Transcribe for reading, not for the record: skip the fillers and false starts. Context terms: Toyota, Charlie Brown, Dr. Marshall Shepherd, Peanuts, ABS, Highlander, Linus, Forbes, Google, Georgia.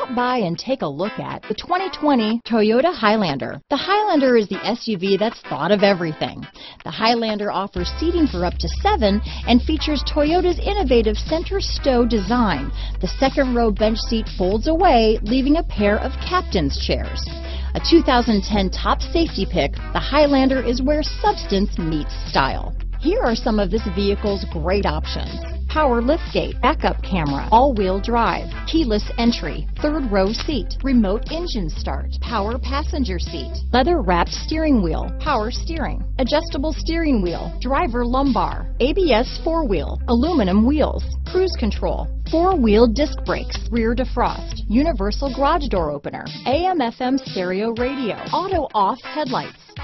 Stop by and take a look at the 2020 Toyota Highlander. The Highlander is the SUV that's thought of everything. The Highlander offers seating for up to 7 and features Toyota's innovative center stow design. The second row bench seat folds away, leaving a pair of captain's chairs. A 2010 top safety pick, the Highlander is where substance meets style. Here are some of this vehicle's great options: power liftgate, backup camera, all-wheel drive, keyless entry, third row seat, remote engine start, power passenger seat, leather-wrapped steering wheel, power steering, adjustable steering wheel, driver lumbar, ABS four-wheel, aluminum wheels, cruise control, four-wheel disc brakes, rear defrost, universal garage door opener, AM/FM stereo radio, auto-off headlights.